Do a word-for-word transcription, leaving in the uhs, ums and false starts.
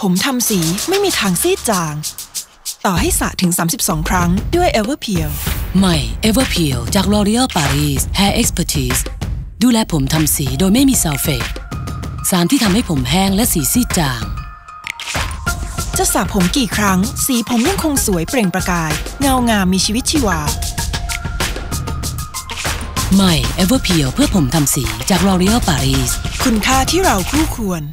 ผมทำสีไม่มีทางซีดจางต่อให้สระถึงสามสิบสองครั้งด้วย Everpeel ใหม่ Everpeel จาก L'Oréal Paris Hair Expertise ดูแลผมทำสีโดยไม่มีซัลเฟตสารที่ทำให้ผมแห้งและสีซีดจางจะสระผมกี่ครั้งสีผมยังคงสวยเปล่งประกายเงางามมีชีวิตชีวาใหม่ Everpeel เพื่อผมทำสีจาก L'Oréal Paris คุณค่าที่เราคู่ควร